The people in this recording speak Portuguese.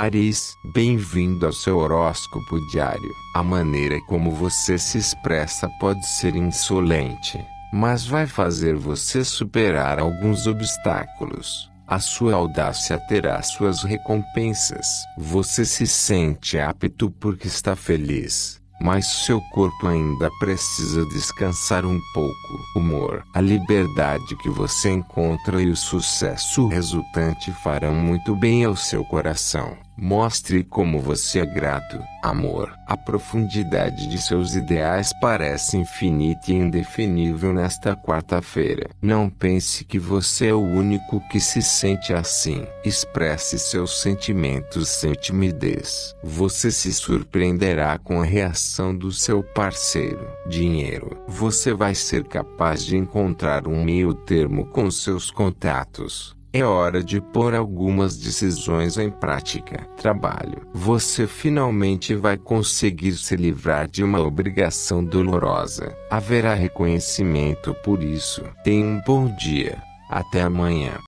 Aries, bem-vindo ao seu horóscopo diário. A maneira como você se expressa pode ser insolente, mas vai fazer você superar alguns obstáculos. A sua audácia terá suas recompensas. Você se sente apto porque está feliz, mas seu corpo ainda precisa descansar um pouco. Humor. A liberdade que você encontra e o sucesso resultante farão muito bem ao seu coração. Mostre como você é grato. Amor. A profundidade de seus ideais parece infinita e indefinível nesta quarta-feira. Não pense que você é o único que se sente assim. Expresse seus sentimentos sem timidez. Você se surpreenderá com a reação do seu parceiro. Dinheiro. Você vai ser capaz de encontrar um meio-termo com seus contatos. É hora de pôr algumas decisões em prática. Trabalho. Você finalmente vai conseguir se livrar de uma obrigação dolorosa. Haverá reconhecimento por isso. Tenha um bom dia. Até amanhã.